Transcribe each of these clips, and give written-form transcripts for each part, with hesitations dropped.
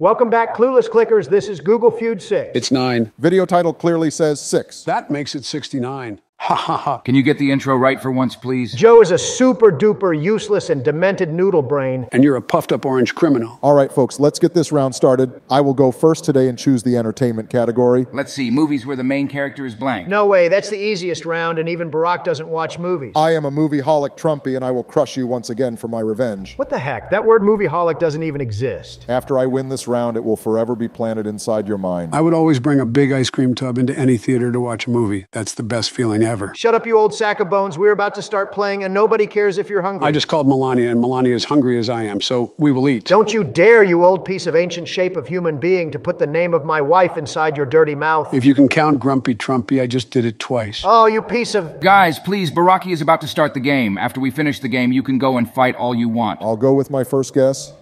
Welcome back, Clueless Clickers. This is Google Feud 6. It's 9. Video title clearly says 6. That makes it 69. Ha ha ha. Can you get the intro right for once, please? Joe is a super duper useless and demented noodle brain. And you're a puffed up orange criminal. All right, folks, let's get this round started. I will go first today and choose the entertainment category. Let's see, movies where the main character is blank. No way, that's the easiest round, and even Barack doesn't watch movies. I am a movie-holic Trumpy, and I will crush you once again for my revenge. What the heck? That word movie-holic doesn't even exist. After I win this round, it will forever be planted inside your mind. I would always bring a big ice cream tub into any theater to watch a movie. That's the best feeling ever. Shut up, you old sack of bones. We're about to start playing, and nobody cares if you're hungry. I just called Melania, and Melania is hungry as I am, so we will eat. Don't you dare, you old piece of ancient shape of human being, to put the name of my wife inside your dirty mouth. If you can count Grumpy Trumpy, I just did it twice. Oh, you piece of... Guys, please, Baraki is about to start the game. After we finish the game, you can go and fight all you want. I'll go with my first guess,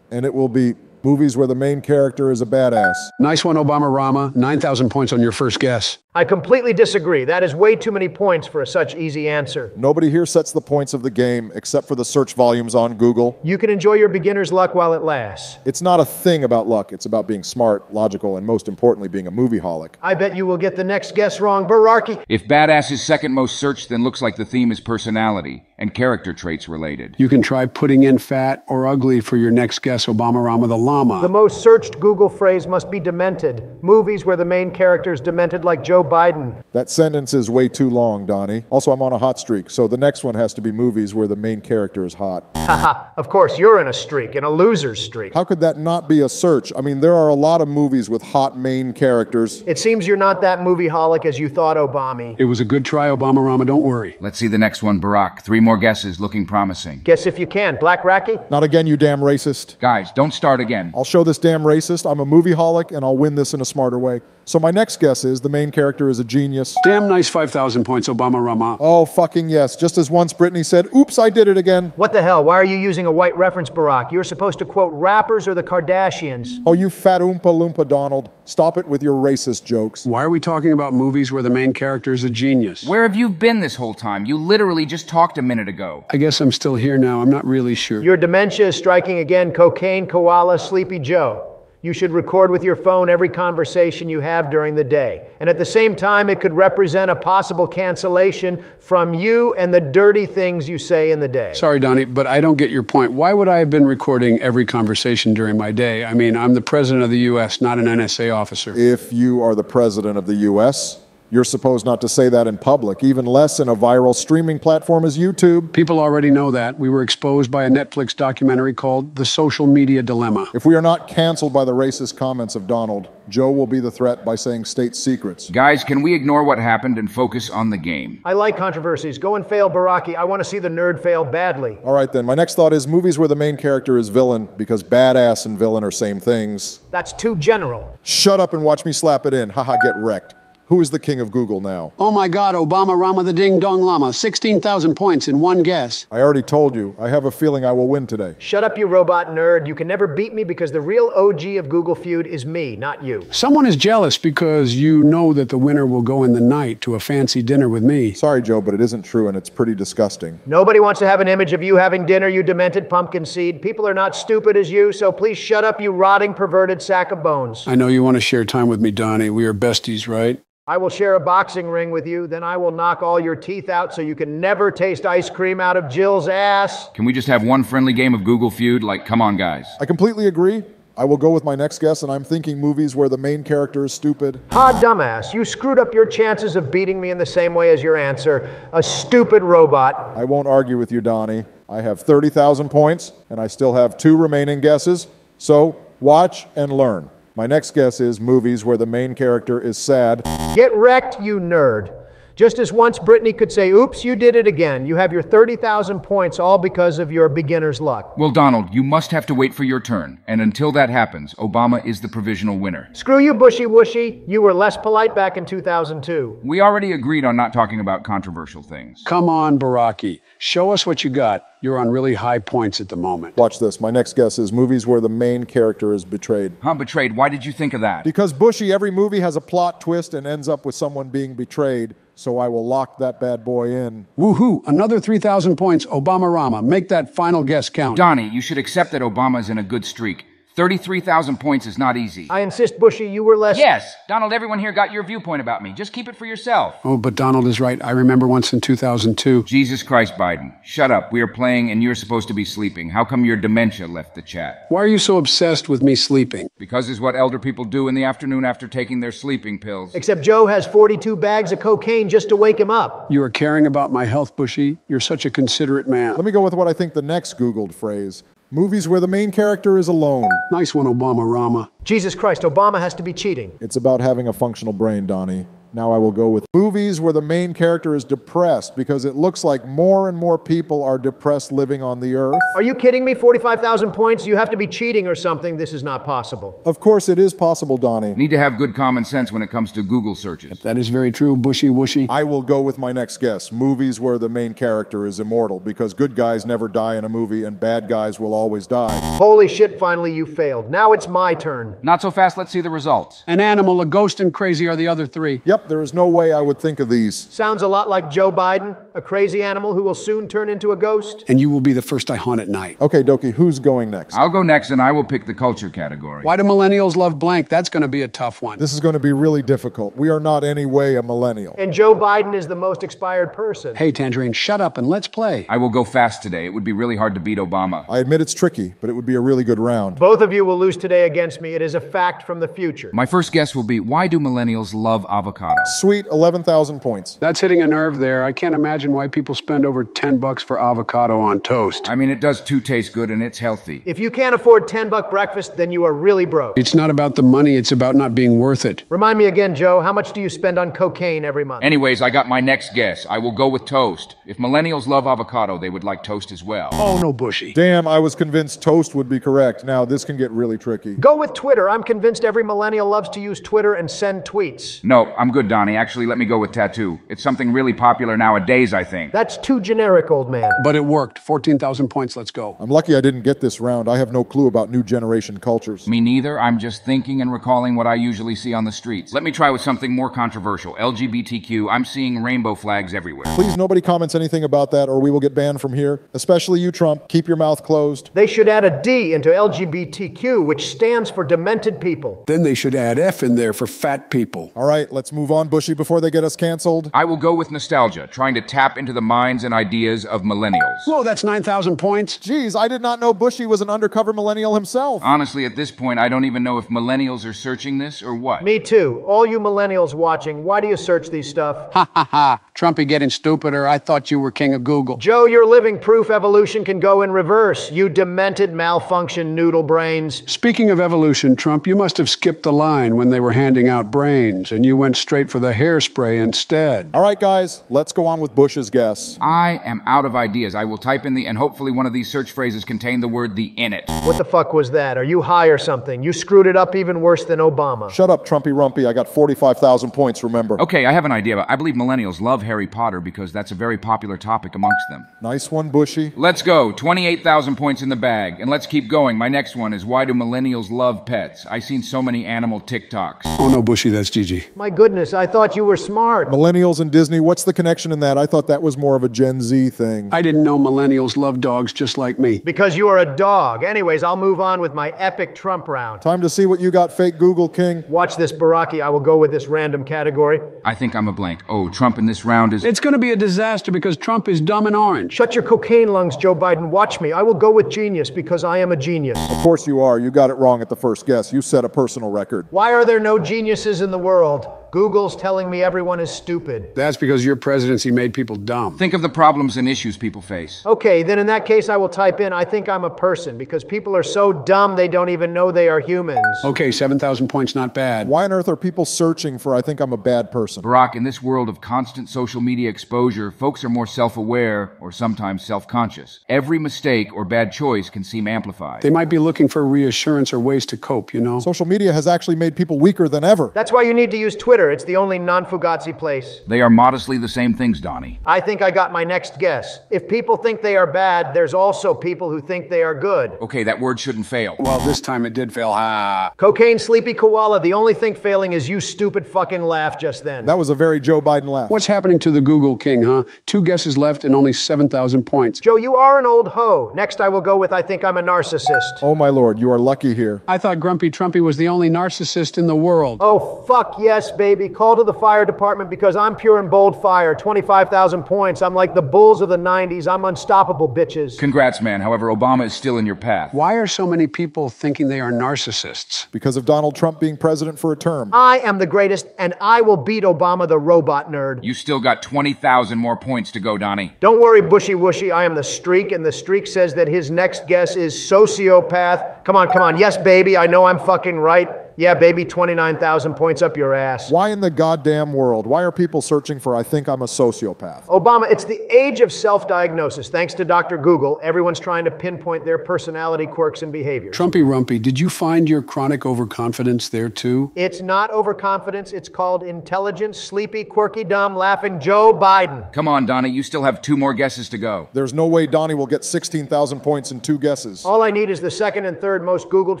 and it will be... movies where the main character is a badass. Nice one, Obama Rama. 9,000 points on your first guess. I completely disagree. That is way too many points for a such easy answer. Nobody here sets the points of the game except for the search volumes on Google. You can enjoy your beginner's luck while it lasts. It's not a thing about luck. It's about being smart, logical, and most importantly, being a movie-holic. I bet you will get the next guess wrong, Baraki. If badass is second most searched, then looks like the theme is personality and character traits related. You can try putting in fat or ugly for your next guess, Obama Rama the Llama. The most searched Google phrase must be demented. Movies where the main character is demented like Joe Biden. That sentence is way too long, Donnie. Also, I'm on a hot streak, so the next one has to be movies where the main character is hot. Haha, of course, you're in a streak, in a loser's streak. How could that not be a search? I mean, there are a lot of movies with hot main characters. It seems you're not that movie-holic as you thought, Obama. It was a good try, Obama Rama, don't worry. Let's see the next one, Barack. 3 more guesses, looking promising. Guess if you can. Black Racky? Not again, you damn racist. Guys, don't start again. I'll show this damn racist. I'm a movie-holic, and I'll win this in a smarter way. So my next guess is the main character is a genius. Damn nice 5,000 points, Obama Rama. Oh, fucking yes. Just as once Britney said, oops, I did it again. What the hell? Why are you using a white reference, Barack? You're supposed to quote rappers or the Kardashians. Oh, you fat Oompa Loompa, Donald. Stop it with your racist jokes. Why are we talking about movies where the main character is a genius? Where have you been this whole time? You literally just talked a minute ago. I guess I'm still here now. I'm not really sure. Your dementia is striking again. Cocaine, koala, Sleepy Joe. You should record with your phone every conversation you have during the day. And at the same time, it could represent a possible cancellation from you and the dirty things you say in the day. Sorry, Donnie, but I don't get your point. Why would I have been recording every conversation during my day? I mean, I'm the president of the U.S., not an NSA officer. If you are the president of the U.S., you're supposed not to say that in public, even less in a viral streaming platform as YouTube. People already know that. We were exposed by a Netflix documentary called The Social Media Dilemma. If we are not canceled by the racist comments of Donald, Joe will be the threat by saying state secrets. Guys, can we ignore what happened and focus on the game? I like controversies. Go and fail, Baraki. I want to see the nerd fail badly. All right, then. My next thought is movies where the main character is villain, because badass and villain are same things. That's too general. Shut up and watch me slap it in. Haha, get wrecked. Who is the king of Google now? Oh my God, Obama Rama the Ding Dong Llama. 16,000 points in one guess. I already told you. I have a feeling I will win today. Shut up, you robot nerd. You can never beat me because the real OG of Google Feud is me, not you. Someone is jealous because you know that the winner will go in the night to a fancy dinner with me. Sorry, Joe, but it isn't true and it's pretty disgusting. Nobody wants to have an image of you having dinner, you demented pumpkin seed. People are not stupid as you, so please shut up, you rotting, perverted sack of bones. I know you want to share time with me, Donnie. We are besties, right? I will share a boxing ring with you, then I will knock all your teeth out so you can never taste ice cream out of Jill's ass. Can we just have one friendly game of Google Feud? Like, come on, guys. I completely agree. I will go with my next guess, and I'm thinking movies where the main character is stupid. Ha, dumbass. You screwed up your chances of beating me in the same way as your answer. A stupid robot. I won't argue with you, Donnie. I have 30,000 points, and I still have 2 remaining guesses. So, watch and learn. My next guess is movies where the main character is sad. Get wrecked, you nerd. Just as once Britney could say, oops, you did it again. You have your 30,000 points all because of your beginner's luck. Well, Donald, you must have to wait for your turn. And until that happens, Obama is the provisional winner. Screw you, Bushy Wushy. You were less polite back in 2002. We already agreed on not talking about controversial things. Come on, Baraki. Show us what you got. You're on really high points at the moment. Watch this. My next guess is movies where the main character is betrayed. Huh, betrayed? Why did you think of that? Because, Bushy, every movie has a plot twist and ends up with someone being betrayed, so I will lock that bad boy in. Woohoo! Another 3,000 points, Obama Rama. Make that final guess count. Donnie, you should accept that Obama's in a good streak. 33,000 points is not easy. I insist, Bushy, you were less... Yes, Donald, everyone here got your viewpoint about me. Just keep it for yourself. Oh, but Donald is right. I remember once in 2002... Jesus Christ, Biden. Shut up. We are playing and you're supposed to be sleeping. How come your dementia left the chat? Why are you so obsessed with me sleeping? Because it's what elder people do in the afternoon after taking their sleeping pills. Except Joe has 42 bags of cocaine just to wake him up. You are caring about my health, Bushy. You're such a considerate man. Let me go with what I think the next Googled phrase. Movies where the main character is alone. Nice one, Obama Rama. Jesus Christ, Obama has to be cheating. It's about having a functional brain, Donnie. Now I will go with movies where the main character is depressed because it looks like more and more people are depressed living on the earth. Are you kidding me? 45,000 points? You have to be cheating or something. This is not possible. Of course it is possible, Donnie. Need to have good common sense when it comes to Google searches. That is very true, Bushy Wushy. I will go with my next guess. Movies where the main character is immortal because good guys never die in a movie and bad guys will always die. Holy shit, finally you failed. Now it's my turn. Not so fast, let's see the results. An animal, a ghost, and crazy are the other three. Yep. There is no way I would think of these. Sounds a lot like Joe Biden, a crazy animal who will soon turn into a ghost. And you will be the first I haunt at night. Okay, Doki, who's going next? I'll go next and I will pick the culture category. Why do millennials love blank? That's going to be a tough one. This is going to be really difficult. We are not any way a millennial. And Joe Biden is the most expired person. Hey, Tangerine, shut up and let's play. I will go fast today. It would be really hard to beat Obama. I admit it's tricky, but it would be a really good round. Both of you will lose today against me. It is a fact from the future. My first guess will be, why do millennials love avocado? Sweet, 11,000 points. That's hitting a nerve there. I can't imagine why people spend over 10 bucks for avocado on toast. I mean, it does too taste good and it's healthy. If you can't afford 10-buck breakfast, then you are really broke. It's not about the money, it's about not being worth it. Remind me again, Joe, how much do you spend on cocaine every month? Anyways, I got my next guess. I will go with toast. If millennials love avocado, they would like toast as well. Oh, no, Bushy. Damn, I was convinced toast would be correct. Now, this can get really tricky. Go with Twitter. I'm convinced every millennial loves to use Twitter and send tweets. No, I'm good, Donnie. Actually, let me go with tattoo. It's something really popular nowadays, I think. That's too generic, old man. But it worked. 14,000 points. Let's go. I'm lucky I didn't get this round. I have no clue about new generation cultures. Me neither. I'm just thinking and recalling what I usually see on the streets. Let me try with something more controversial. LGBTQ. I'm seeing rainbow flags everywhere. Please, nobody comments anything about that or we will get banned from here. Especially you, Trump. Keep your mouth closed. They should add a D into LGBTQ, which stands for demented people. Then they should add F in there for fat people. All right, let's move on, Bushy, before they get us canceled. I will go with nostalgia, trying to tap into the minds and ideas of millennials. Whoa, that's 9,000 points. Jeez, I did not know Bushy was an undercover millennial himself. Honestly, at this point, I don't even know if millennials are searching this or what. Me too. All you millennials watching, why do you search these stuff? Ha ha ha. Trumpy getting stupider. I thought you were king of Google. Joe, you're living proof evolution can go in reverse, you demented, malfunctioned noodle brains. Speaking of evolution, Trump, you must have skipped the line when they were handing out brains, and you went straight for the hairspray instead. All right, guys, let's go on with Bush's guess. I am out of ideas. I will type in the, and hopefully one of these search phrases contain the word the in it. What the fuck was that? Are you high or something? You screwed it up even worse than Obama. Shut up, Trumpy Rumpy. I got 45,000 points, remember. Okay, I have an idea. I believe millennials love Harry Potter because that's a very popular topic amongst them. Nice one, Bushy. Let's go. 28,000 points in the bag. And let's keep going. My next one is, why do millennials love pets? I've seen so many animal TikToks. Oh no, Bushy, that's Gigi. My goodness, I thought you were smart. Millennials and Disney, what's the connection in that? I thought that was more of a Gen Z thing. I didn't know millennials love dogs just like me. Because you are a dog. Anyways, I'll move on with my epic Trump round. Time to see what you got, fake Google King. Watch this, Baraki. I will go with this random category. I think I'm a blank. Oh, Trump in this round is... It's going to be a disaster because Trump is dumb and orange. Shut your cocaine lungs, Joe Biden. Watch me. I will go with genius because I am a genius. Of course you are. You got it wrong at the first guess. You set a personal record. Why are there no geniuses in the world? Google's telling me everyone is stupid. That's because your presidency made people dumb. Think of the problems and issues people face. Okay, then in that case I will type in, I think I'm a person, because people are so dumb they don't even know they are humans. Okay, 7,000 points, not bad. Why on earth are people searching for I think I'm a bad person? Barack, in this world of constant social media exposure, folks are more self-aware or sometimes self-conscious. Every mistake or bad choice can seem amplified. They might be looking for reassurance or ways to cope, you know? Social media has actually made people weaker than ever. That's why you need to use Twitter Twitter. It's the only non-Fugazi place. They are modestly the same things, Donnie. I think I got my next guess. If people think they are bad, there's also people who think they are good. Okay, that word shouldn't fail. Well, this time it did fail. Ha. Cocaine, sleepy koala. The only thing failing is you stupid fucking laugh just then. That was a very Joe Biden laugh. What's happening to the Google king, huh? 2 guesses left and only 7,000 points. Joe, you are an old hoe. Next I will go with I think I'm a narcissist. Oh my lord, you are lucky here. I thought Grumpy Trumpy was the only narcissist in the world. Oh fuck yes, baby. Call to the fire department because I'm pure and bold fire. 25,000 points. I'm like the Bulls of the 90s. I'm unstoppable, bitches. Congrats, man. However, Obama is still in your path. Why are so many people thinking they are narcissists? Because of Donald Trump being president for a term. I am the greatest and I will beat Obama the robot nerd. You still got 20,000 more points to go, Donnie. Don't worry, Bushy Wushy. I am the streak and the streak says that his next guess is sociopath. Come on, come on. Yes, baby. I know I'm fucking right. Yeah, baby, 29,000 points up your ass. Why in the goddamn world? Why are people searching for I think I'm a sociopath? Obama, it's the age of self-diagnosis. Thanks to Dr. Google, everyone's trying to pinpoint their personality quirks and behaviors. Trumpy Rumpy, did you find your chronic overconfidence there too? It's not overconfidence. It's called intelligent, sleepy, quirky, dumb, laughing Joe Biden. Come on, Donnie, you still have 2 more guesses to go. There's no way Donnie will get 16,000 points in 2 guesses. All I need is the second and third most Googled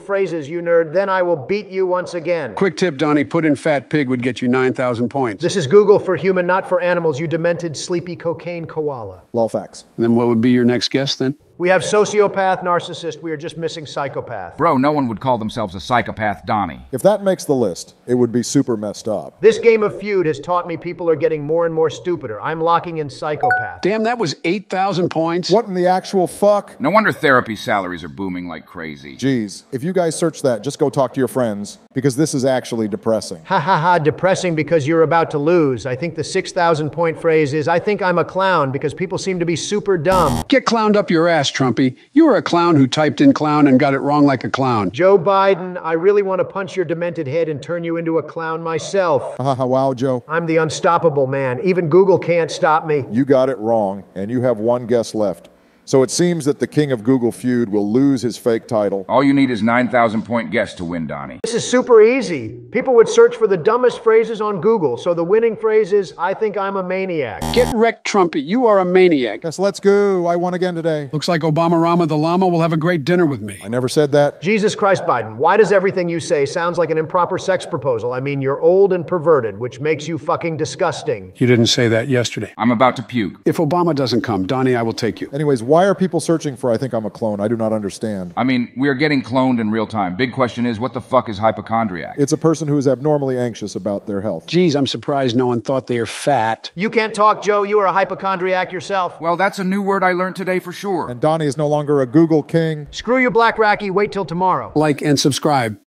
phrases, you nerd. Then I will beat you once again. Quick tip, Donnie, put in fat pig would get you 9,000 points. This is Google for human, not for animals, you demented, sleepy cocaine koala. Law facts. And then what would be your next guess then? We have sociopath, narcissist, we are just missing psychopath. Bro, no one would call themselves a psychopath, Donnie. If that makes the list, it would be super messed up. This game of feud has taught me people are getting more and more stupider. I'm locking in psychopath. Damn, that was 8,000 points. What in the actual fuck? No wonder therapy salaries are booming like crazy. Jeez, if you guys search that, just go talk to your friends, because this is actually depressing. Ha ha ha, depressing because you're about to lose. I think the 6,000 point phrase is, I think I'm a clown because people seem to be super dumb. Get clowned up your ass, Trumpy. You were a clown who typed in clown and got it wrong like a clown. Joe Biden, I really want to punch your demented head and turn you into a clown myself. Wow, Joe. I'm the unstoppable man. Even Google can't stop me. You got it wrong, and you have 1 guess left. So it seems that the king of Google Feud will lose his fake title. All you need is 9,000 point guess to win, Donnie. This is super easy. People would search for the dumbest phrases on Google. So the winning phrase is, I think I'm a maniac. Get wrecked, Trumpy. You are a maniac. Yes, let's go. I won again today. Looks like Obama-Rama the llama will have a great dinner with me. I never said that. Jesus Christ, Biden. Why does everything you say sounds like an improper sex proposal? I mean, you're old and perverted, which makes you fucking disgusting. You didn't say that yesterday. I'm about to puke. If Obama doesn't come, Donnie, I will take you. Anyways, why are people searching for I think I'm a clone? I do not understand. I mean, we are getting cloned in real time. Big question is, what the fuck is hypochondriac? It's a person who is abnormally anxious about their health. Geez, I'm surprised no one thought they are fat. You can't talk, Joe. You are a hypochondriac yourself. Well, that's a new word I learned today for sure. And Donnie is no longer a Google king. Screw you, Black Racky. Wait till tomorrow. Like and subscribe.